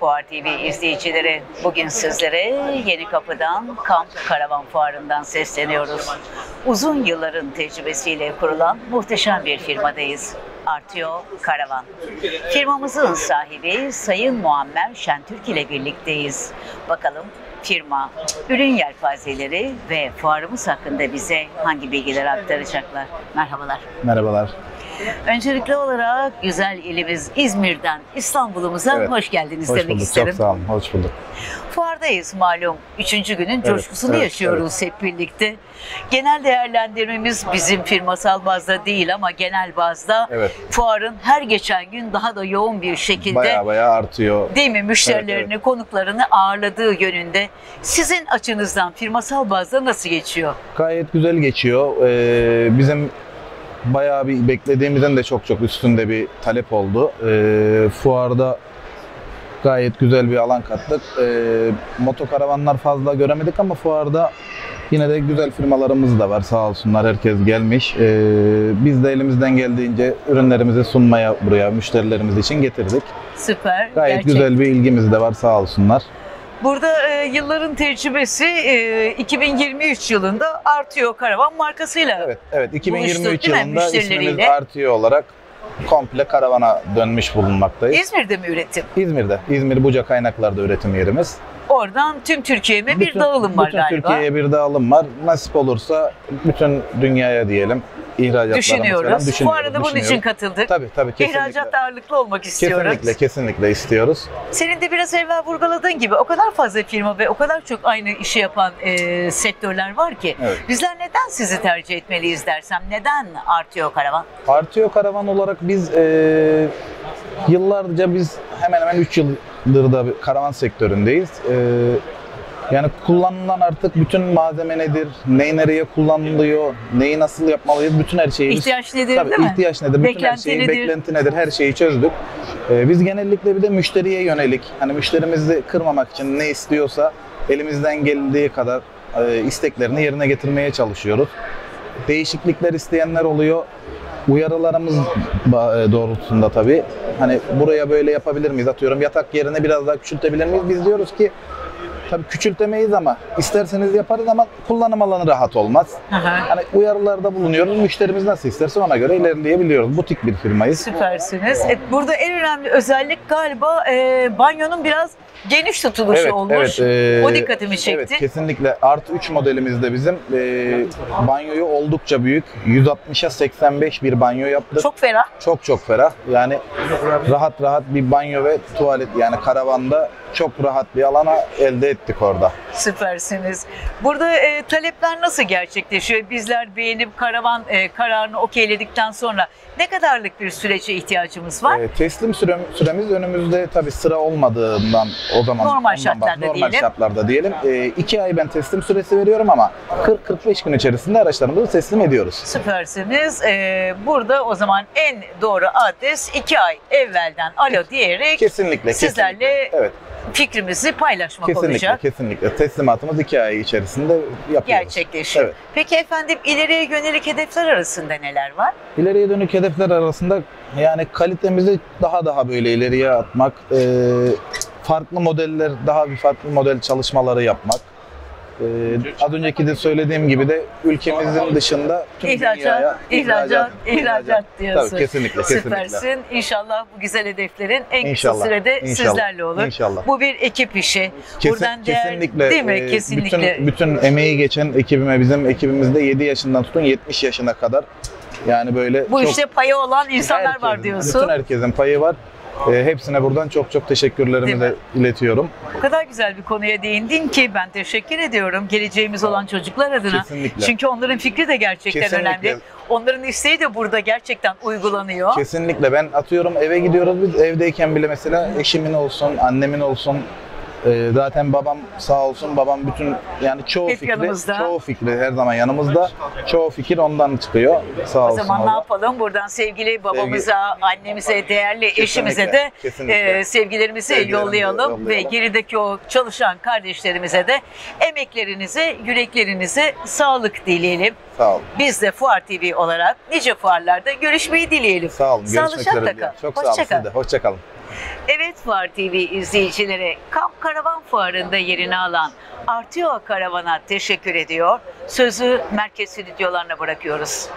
Fuar TV izleyicileri, bugün sizlere Yenikapı'dan Kamp Karavan Fuarı'ndan sesleniyoruz. Uzun yılların tecrübesiyle kurulan muhteşem bir firmadayız. Artio Karavan. Firmamızın sahibi Sayın Muammer Şentürk ile birlikteyiz. Bakalım firma, ürün yelpazeleri ve fuarımız hakkında bize hangi bilgiler aktaracaklar? Merhabalar. Merhabalar. Öncelikli olarak güzel ilimiz İzmir'den İstanbul'umuza hoş geldiniz demek isterim. Çok sağ olun, hoş bulduk. Fuardayız malum. Üçüncü günün coşkusunu yaşıyoruz hep birlikte. Genel değerlendirmemiz bizim firmasal bazda değil ama genel bazda fuarın her geçen gün daha da yoğun bir şekilde bayağı artıyor. Değil mi? Müşterilerini, konuklarını ağırladığı yönünde. Sizin açınızdan firmasal bazda nasıl geçiyor? Gayet güzel geçiyor. Bizim bayağı bir beklediğimizden de çok üstünde bir talep oldu. Fuarda gayet güzel bir alan kattık. Motokaravanlar fazla göremedik ama fuarda yine de güzel firmalarımız da var. Sağ olsunlar, herkes gelmiş. Biz de elimizden geldiğince ürünlerimizi sunmaya buraya müşterilerimiz için getirdik. Süper. Gayet güzel bir ilgimiz de var. Sağ olsunlar. Burada yılların tecrübesi 2023 yılında Artio Karavan markasıyla. Evet, 2023 yılında ismimiz Artio olarak komple karavana dönmüş bulunmaktayız. İzmir'de mi üretim? İzmir'de. İzmir Buca Kaynaklar'da üretim yerimiz. Oradan tüm Türkiye'ye bir dağılım var galiba. Bütün Türkiye'ye bir dağılım var. Nasip olursa bütün dünyaya diyelim. İhracatlarımız falan. Bu arada bunun için katıldık. Tabii, kesinlikle. İhracat ağırlıklı olmak istiyoruz. Kesinlikle istiyoruz. Senin de biraz evvel vurguladığın gibi o kadar fazla firma ve o kadar çok aynı işi yapan sektörler var ki. Evet. Bizler neden sizi tercih etmeliyiz dersem, neden Artio Karavan? Artio Karavan olarak biz yıllarca hemen hemen 3 yıldır da karavan sektöründeyiz. Yani kullanılan artık bütün malzeme nedir, neyi nereye kullanılıyor, neyi nasıl yapmalıyız, bütün her şeyi. İhtiyaç nedir ihtiyaç nedir, bütün her şeyi, beklenti nedir, her şeyi çözdük. Biz genellikle bir de müşteriye yönelik, hani müşterimizi kırmamak için ne istiyorsa elimizden geldiği kadar isteklerini yerine getirmeye çalışıyoruz. Değişiklikler isteyenler oluyor. Uyarılarımız doğrultusunda tabii. Hani buraya böyle yapabilir miyiz, atıyorum yatak yerine biraz daha küçültebilir miyiz? Biz diyoruz ki tabii küçültemeyiz ama isterseniz yaparız ama kullanım alanı rahat olmaz. Hani uyarılarda bulunuyoruz. Müşterimiz nasıl isterse ona göre ilerleyebiliyoruz. Butik bir firmayız. Süpersiniz. Burada en önemli özellik galiba banyonun biraz geniş tutuluşu olmuş. O dikkatimi çekti. Evet, kesinlikle. Artı 3 modelimizde bizim banyoyu oldukça büyük. 160'a 85 bir banyo yaptık. Çok ferah. Çok ferah. Yani rahat bir banyo ve tuvalet, yani karavanda çok rahat bir alana elde ettik orada. Süpersiniz. Burada talepler nasıl gerçekleşiyor? Bizler beğenip karavan kararını okeyledikten sonra ne kadarlık bir sürece ihtiyacımız var? Teslim süremiz önümüzde tabii sıra olmadığından o zaman normal şartlarda diyelim. 2 ay ben teslim süresi veriyorum ama 40-45 gün içerisinde araçlarımızı teslim ediyoruz. Süpersiniz. Burada o zaman en doğru adres 2 ay evvelden alo diyerek sizlerle fikrimizi paylaşmak olacak. Kesinlikle. Teslimatımız 2 ay içerisinde yapıyoruz. Gerçekleşiyor. Evet. Peki efendim, ileriye yönelik hedefler arasında neler var? İleriye dönük hedefler arasında yani kalitemizi daha böyle ileriye atmak, farklı modeller, farklı model çalışmaları yapmak. Az önceki de söylediğim gibi de ülkemizin dışında tüm dünyaya ihracat diyorsun. Tabii, kesinlikle. Süpersin. İnşallah bu güzel hedeflerin en kısa sürede sizlerle olur. İnşallah. Bu bir ekip işi. Buradan kesinlikle. Değil mi? Kesinlikle. Bütün emeği geçen ekibime, bizim ekibimizde 7 yaşından tutun 70 yaşına kadar yani böyle bu işte payı olan insanlar var diyorsun. Bütün herkesin payı var. Hepsine buradan çok teşekkürlerimi de iletiyorum. O kadar güzel bir konuya değindin ki ben teşekkür ediyorum geleceğimiz olan çocuklar adına. Kesinlikle. Çünkü onların fikri de gerçekten önemli. Onların isteği de burada gerçekten uygulanıyor. Kesinlikle. Ben atıyorum eve gidiyoruz, biz evdeyken bile mesela eşimin olsun, annemin olsun, zaten babam sağ olsun, babam bütün yani çoğu fikri her zaman yanımızda. Çoğu fikir ondan çıkıyor. Sağ olsun. O zaman ne yapalım? Buradan sevgili babamıza, annemize, değerli eşimize de sevgilerimizi yollayalım ve gerideki o çalışan kardeşlerimize de emeklerinize, yüreklerinize sağlık dileyelim. Sağ olun. Biz de Fuar TV olarak nice fuarlarda görüşmeyi dileyelim. Sağ olun. Görüşmek üzere. Çok sağ olun. Hoşça kalın. Evet, Fuar TV izleyicileri, Kamp Karavan Fuarı'nda yerini alan Artio Karavan'a teşekkür ediyor. Sözü merkez stüdyolarına bırakıyoruz.